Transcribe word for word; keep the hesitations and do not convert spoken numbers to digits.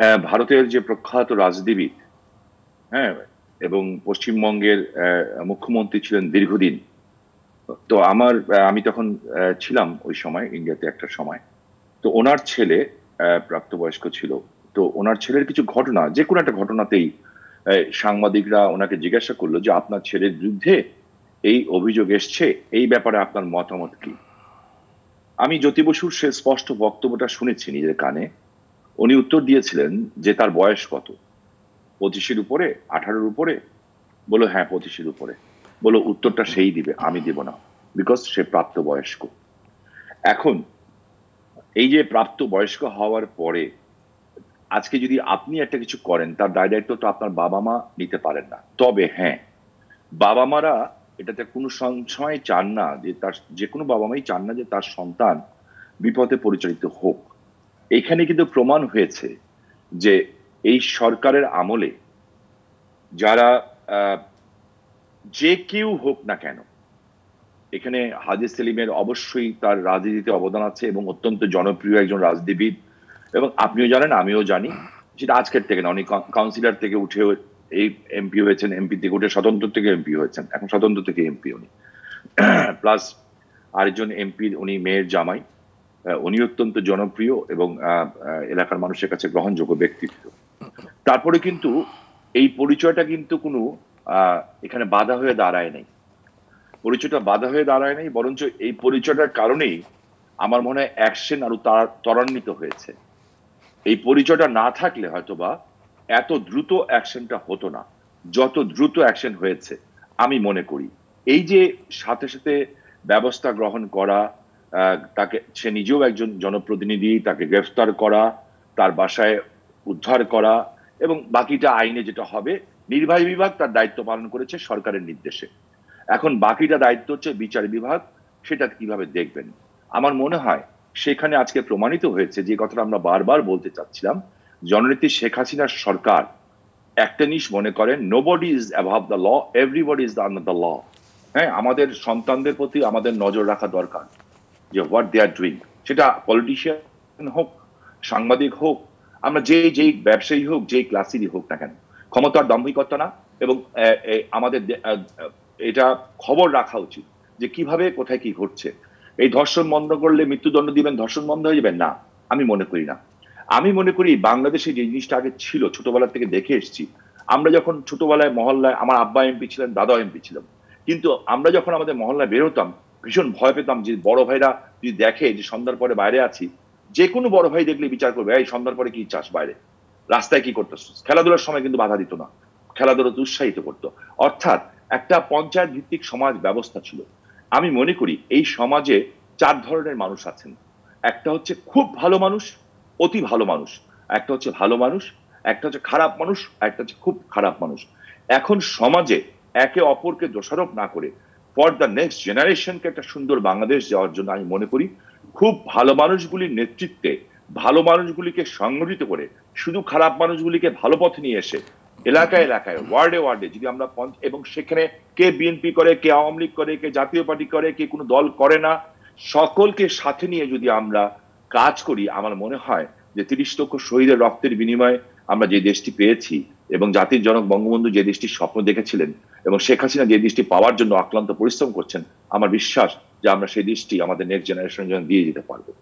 भारतेर जे प्रख्यात राजनीतिविद हाँ एवं पश्चिमबंगेर मुख्यमंत्री छिलेन दीर्घदिन तो आमार आमी तखन छिलाम ओई समय इंडियाते एकटा समय तो ओनार छेले प्राप्तबयस्क छिलो तो ओनार छेलेर किछु घटना जे कोनो एकटा घटनातेई सांबादिकरा ओनाके जिज्ञासा करलो जे आपनार छेलेर बिरुद्धे এই অভিযোগ এসেছে এই ব্যাপারে আপনার মতামত কি আমি জ্যোতি বসুর সে স্পষ্ট বক্তব্যটা শুনেছি নিজের কানে উনি উত্তর দিয়েছিলেন যে তার বয়স কত পঁচিশ এর উপরে আঠারো এর উপরে বলো হ্যাঁ পঁচিশ এর উপরে বলো উত্তরটা সেই দিবে আমি দেব না বিকজ সে প্রাপ্ত বয়স্ক এখন এই যে প্রাপ্ত বয়স্ক হওয়ার পরে আজকে যদি আপনি একটা কিছু করেন তার দায়িত্ব তো আপনার বাবা মা নিতে পারেন না তবে হ্যাঁ বাবা মারা এটাতে কোনো সংশয় চান না যে তার যে কোনো বাবা মাই চান না যে তার সন্তান বিপথে পরিচালিত হোক এখানে কিন্তু প্রমাণ হয়েছে যে এই সরকারের আমলে যারা যে কেউ হোক না কেন এখানে হাজী সেলিমের অবশ্যই তার রাজনীতিতে অবদান আছে এবং অত্যন্ত জনপ্রিয় একজন রাজনীতিবিদ এবং আপনিও জানেন আমিও জানি যেটা আজকের থেকে না অনেক কাউন্সিলর থেকে উঠে এমপি হয়েছেন এমপি থেকে উঠে স্বতন্ত্র থেকে এমপি হয়েছেন এখন স্বতন্ত্র থেকে এমপি উনি প্লাস আরেকজন এমপি উনি মেয়ের জামাই উনি অত্যন্ত জনপ্রিয় এবং এলাকার মানুষের কাছে গ্রহণযোগ্য ব্যক্তিত্ব তারপরে কিন্তু এই পরিচয়টা কিন্তু কোনো এখানে বাধা হয়ে দাঁড়ায় নাই পরিচয়টা বাধা হয়ে দাঁড়ায় নাই বরঞ্চ এই পরিচয়টার কারণেই আমার মনে হয় অ্যাকশন আরো ত্বরান্বিত হয়েছে এই পরিচয়টা না থাকলে হয়তোবা এত দ্রুত অ্যাকশনটা হতো না যত দ্রুত অ্যাকশন হয়েছে আমি মনে করি এই যে সাথে সাথে ব্যবস্থা গ্রহণ করা তাকে সে নিজেও একজন জনপ্রতিনিধি তাকে গ্রেফতার করা তার বাসায় উদ্ধার করা এবং বাকিটা আইনে যেটা হবে নির্বাহী বিভাগ তার দায়িত্ব পালন করেছে সরকারের নির্দেশে এখন বাকিটা দায়িত্ব হচ্ছে বিচার বিভাগ সেটা কিভাবে দেখবেন আমার মনে হয় সেখানে আজকে প্রমাণিত হয়েছে যে কথাটা আমরা বারবার বলতে চাচ্ছিলাম জননেত্রী শেখ হাসিনার সরকার একটা জিনিস মনে করেন nobody is above the law everybody is under the law হ্যাঁ আমাদের সন্তানদের প্রতি আমাদের নজর রাখা দরকার যে হোয়াট দে আর ডুইং সেটা পলিটিশিয়ান হোক সাংবাদিক হোক আমরা যে যেই ব্যবসায়ী হোক যেই ক্লাসেরই হোক না কেন ক্ষমতার দাম্ভিকতা না এবং আমাদের এটা খবর রাখা উচিত যে কিভাবে কোথায় কি ঘটছে এই ধর্ষণ বন্ধ করলে মৃত্যুদণ্ড দিবেন ধর্ষণ বন্ধ হয়ে যাবেন না আমি মনে করি না আমি মনে করি বাংলাদেশে যে জিনিসটা আগে ছিল ছোটবেলা থেকে দেখে এসেছি আমরা যখন ছোটবেলায় মহল্লায় আমার আব্বা এমপি ছিলেন দাদা এমপি ছিলাম কিন্তু আমরা যখন আমাদের মহল্লায় বেরোতাম ভীষণ ভয় পেতাম যে বড় ভাইরা যদি দেখে যে সন্ধ্যার পরে বাইরে আছি যে কোনো বড় ভাই দেখলে বিচার করবে এই সন্ধ্যার পরে কি চাস বাইরে রাস্তায় কি করতেছ খেলাধুলার সময় কিন্তু বাধা দিত না খেলাধুলাতে উৎসাহিত করতো অর্থাৎ একটা পঞ্চায়েত ভিত্তিক সমাজ ব্যবস্থা ছিল আমি মনে করি এই সমাজে চার ধরনের মানুষ আছেন একটা হচ্ছে খুব ভালো মানুষ অতি ভালো মানুষ একটা হচ্ছে ভালো মানুষ একটা হচ্ছে খারাপ মানুষ একটা হচ্ছে খুব খারাপ মানুষ এখন সমাজে একে অপরকে দোষারোপ না করে ফর দ্য নেক্সট জেনারেশনকে একটা সুন্দর বাংলাদেশ যাওয়ার জন্য আমি মনে করি খুব ভালো মানুষগুলির নেতৃত্বে ভালো মানুষগুলিকে সংগঠিত করে শুধু খারাপ মানুষগুলিকে ভালো পথে নিয়ে এসে এলাকায় এলাকায় ওয়ার্ডে ওয়ার্ডে যদি আমরা এবং সেখানে কে বিএনপি করে কে আওয়ামী লীগ করে কে জাতীয় পার্টি করে কে কোনো দল করে না সকলকে সাথে নিয়ে যদি আমরা কাজ করি আমার মনে হয় যে তিরিশ লক্ষ শহীদের রক্তের বিনিময়ে আমরা যে দেশটি পেয়েছি এবং জাতির জনক বঙ্গবন্ধু যে দেশটির স্বপ্ন দেখেছিলেন এবং শেখ হাসিনা যে দেশটি পাওয়ার জন্য অক্লান্ত পরিশ্রম করছেন আমার বিশ্বাস যে আমরা সেই দেশটি আমাদের নেক্সট জেনারেশনের জন্য দিয়ে দিতে পারবো।